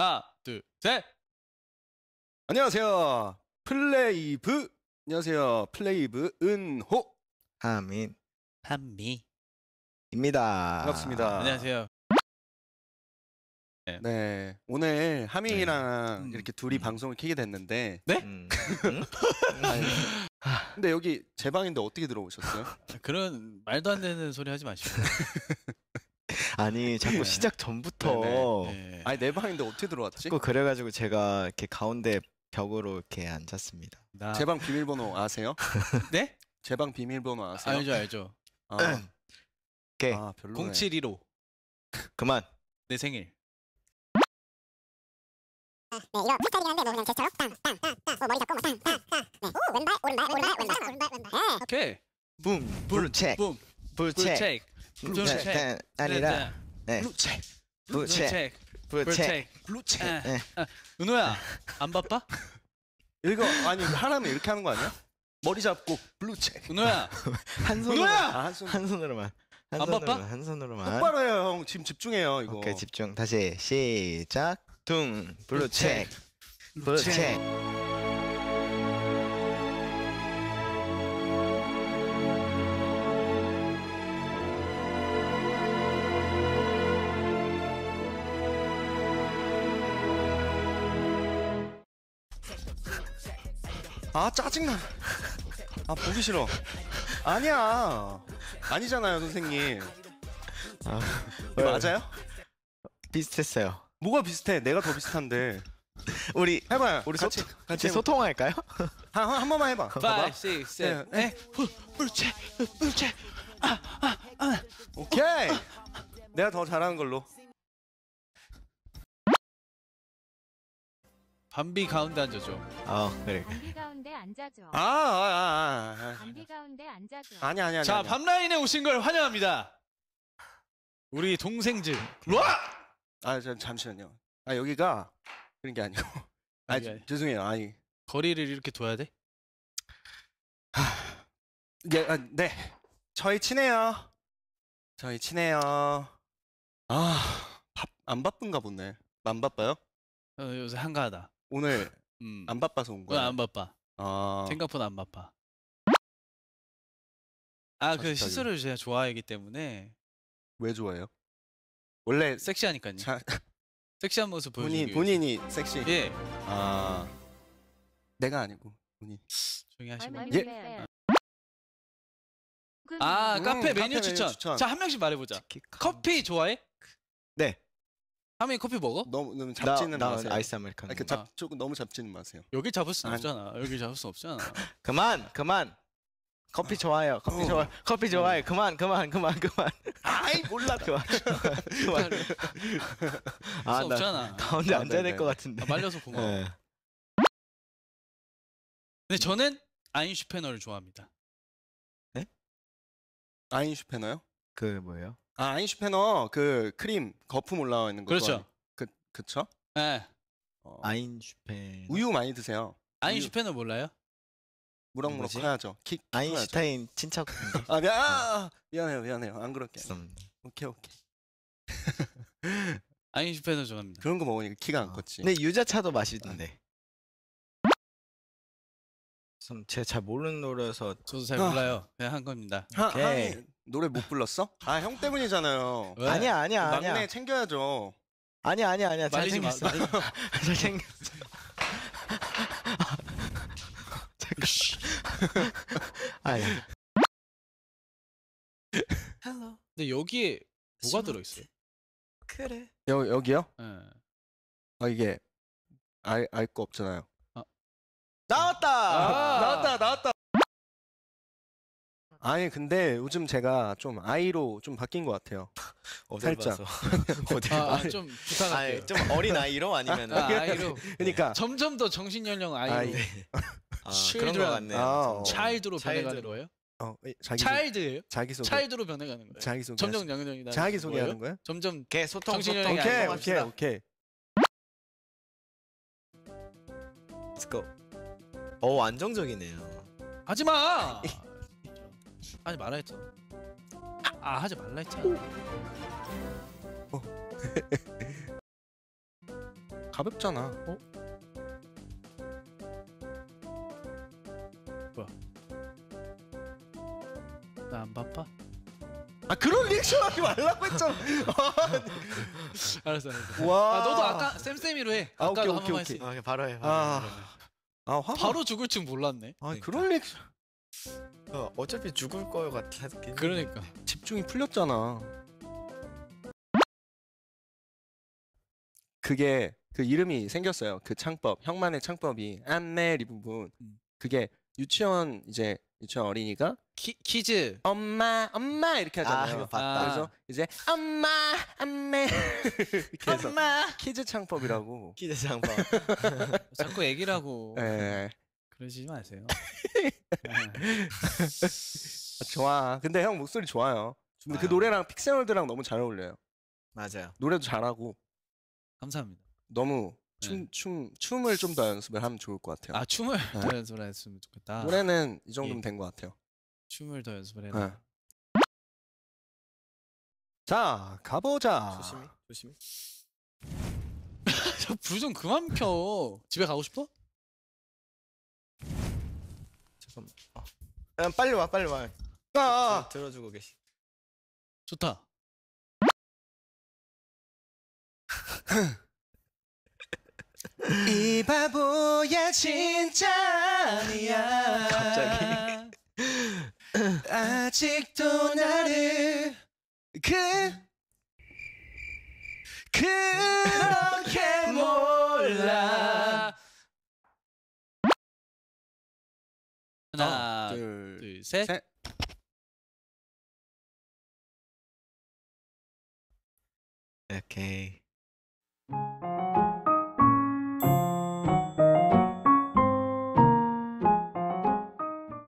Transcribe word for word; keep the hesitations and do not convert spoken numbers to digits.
하나, 둘, 셋! 안녕하세요. 플레이브. 안녕하세요. 플레이브 은호. 하민. 한미. 입니다. 반갑습니다. 안녕하세요. 네. 네. 오늘 하민이랑 네. 이렇게 둘이 음. 방송을 켜게 됐는데. 네? 음. 근데 여기 제 방인데 어떻게 들어오셨어요? 그런 말도 안 되는 소리 하지 마시고. 아니 자꾸 시작 전부터 네네, 네네. 아니 내 방인데 어떻게 들어왔지? 자꾸 그래가지고 제가 이렇게 가운데 벽으로 이렇게 앉았습니다. 나... 제 방 비밀번호 아세요? 네? 제 방 비밀번호 아세요? 알죠 알죠. 아, 오케이. 아, 별로네. 공칠일오. 그만. 내 생일. 네, 이거 패턴이긴 한데 뭐 그냥 제스처럼 땅땅땅땅 머리 잡고 땅땅땅 네, 오 왼발 오른발 오른발 왼발 오른발 왼발 네. 오케이. 붐 불책 붐 불책 블루책 아니라 네 블루책 블루책 블루책 블루책 은호야 안 바빠? 이거 아니 하라면 이렇게 하는 거 아니야? 머리 잡고 블루책 은호야 한 손으로 한 손으로만 안 바빠? 한 손으로만 똑바로 해요 형 지금 집중해요 이거 오케이 집중 다시 시작 둥 블루책 블루책 아 짜증나 아 보기 싫어 아니야 아니잖아요 선생님 아, 맞아요? 비슷했어요 뭐가 비슷해 내가 더 비슷한데 우리 해봐요 우리 같이, 소통, 같이 소통할까요? 한, 한 번만 해봐 오, 육, 칠, 네 물체 물체 아아아 오케이 내가 더 잘하는 걸로 밤비 가운데 앉아줘. 아 그래. 밤비 가운데 앉아줘. 아, 아, 아, 아. 밤비 가운데 앉아줘. 아니 아니 아니. 자, 밤 라인에 오신 걸 환영합니다. 우리 동생즈. 와! 아, 저, 잠시만요. 아 여기가 그런 게 아니고. 아 아니, 아니. 죄송해요. 아니. 거리를 이렇게 둬야 돼? 하... 예, 아, 네. 저희 친해요. 저희 친해요. 아, 밥, 안 바쁜가 보네. 안 바빠요? 어, 요새 한가하다. 오늘 음. 안 바빠서 온 거야? 안 바빠. 아... 생각보다 안 바빠. 아, 그 시술을 제가 좋아하기 때문에. 왜 좋아해요? 원래 섹시하니까요. 자... 섹시한 모습 보여주기 본인, 본인이 섹시. 예. 아, 내가 아니고 본인. 조용히 하시면. 예. 아, 음, 카페, 메뉴, 카페 추천. 메뉴 추천. 자, 한 명씩 말해보자. 커피 좋아해? 네. 하민이 커피 먹어? 너무, 너무 잡지는 나, 마세요. 나 아이스 아메리카노. 그 잡, 조금 너무 잡지는 마세요. 여기 잡을 수 없잖아. 여기 잡을 수 없잖아. 그만, 그만. 커피 좋아요. 커피 어. 좋아. 커피 좋아요. 어. 그만, 그만, 그만, 그만. 아이 몰라. 그만, 그만. 아, 나 없잖아. 가운데 아, 앉아야 될 것 같은데. 아, 말려서 고마워. 네. 근데 저는 아인슈페너를 좋아합니다. 네? 아인슈페너요? 그 뭐예요? 아, 아인슈페너 그 크림 거품 올라와 있는 거 그렇죠. 좋아해. 그 그쵸? 네. 어, 아인슈페너. 우유 많이 드세요. 아인슈페너 몰라요? 무럭무럭 커야죠. 킥. 아인슈타인 친척. 아, 미안. 아, 미안해요, 미안해요. 안 그럴게. 감사합니다. 오케이, 오케이. 아인슈페너 좋아합니다. 그런 거 먹으니까 키가 안 컸지. 근데 유자차도 맛있던데. 참 제가 잘 모르는 노래여서 저도 잘 아. 몰라요. 그냥 한 겁니다. 하, 오케이. 하이. 노래 못 불렀어? 아, 형 때문이잖아요. 왜? 아니야, 아니야, 아니야. 막내 챙겨야죠. 아니야, 아니야, 아니야. 잘 생겼어. 잘 생겼어. 잠깐. 아니. 헬로. 근데 여기에 뭐가 들어 있어요? 그래. 여 여기요? 예. 네. 아, 이게 알 알 거 없잖아요. 아. 나왔다. 아. 나왔다. 나왔다. 아니 근데 요즘 제가 좀 아이로 좀 바뀐 것 같아요. 어딜 살짝. 어디 아, 아, 좀 부탁할게요. 아니, 좀 어린 아이로 아니면 아, 아이로. 그러니까 네. 점점 더 정신 연령 아이로. 아, 그런 거 같네. 아, 차일드로 변해가는 거예요? 어, 자기 차일드예요? 자기 소개. 차일드로 변해가는 거예요. 자기 소개. 점점 연령이다. 자기 소개하는 거예요? 점점 개 소통 정신 연령이 오케이 오케이 오케이. Let's go. 어 안정적이네요. 하지 마. 하지 말라 했잖아. 아 하지 말라 했잖아. 어. 가볍잖아. 어? 뭐야? 나 안 바빠? 아 그런 리액션 하지 말라고 했잖아. 알았어 알았어. 와. 아, 너도 아까 쌤쌤이로 해. 아 오케이 오케이 오케이. 아, 바로 해. 바로 아, 해, 바로, 해. 아 화가... 바로 죽을 줄 몰랐네. 아 그러니까. 그런 리액션. 어, 어차피 죽을 거여 같아. 그러니까 집중이 풀렸잖아. 그게 그 이름이 생겼어요. 그 창법 형만의 창법이 안내리 부분. 음. 그게 유치원 이제 유치원 어린이가 키, 키즈 엄마 엄마 이렇게 하잖아요. 아, 봤다. 그래서 이제 엄마 안내 이렇게 해서 엄마 키즈 창법이라고. 키즈 창법. 자꾸 애기라고. 네. 그러지 마세요. 아, 좋아. 근데 형 목소리 좋아요. 근데 그 노래랑 픽셀월드랑 너무 잘 어울려요. 맞아요. 노래도 잘하고. 감사합니다. 너무 춤, 네. 춤, 춤을 좀 더 연습을 하면 좋을 것 같아요. 아 춤을 네. 더 연습을 했으면 좋겠다. 노래는 이 정도면 예. 된 것 같아요. 춤을 더 연습을 해라. 네. 자 가보자. 조심히 조심히. 저 불 좀 그만 켜. 집에 가고 싶어? 잠깐만. 어. 야, 빨리 와 빨리 와. 아, 아. 들어주고 계시. 좋다. 이 바보야 진짜 아니야. 갑자기 아직도 나를 그 그렇게 몰라. 하나 둘, 둘, 셋. 셋. 오케이.